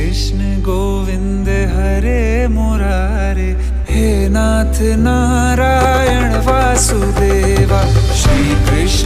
कृष्ण गोविंद हरे मुरारे, हे नाथ नारायण।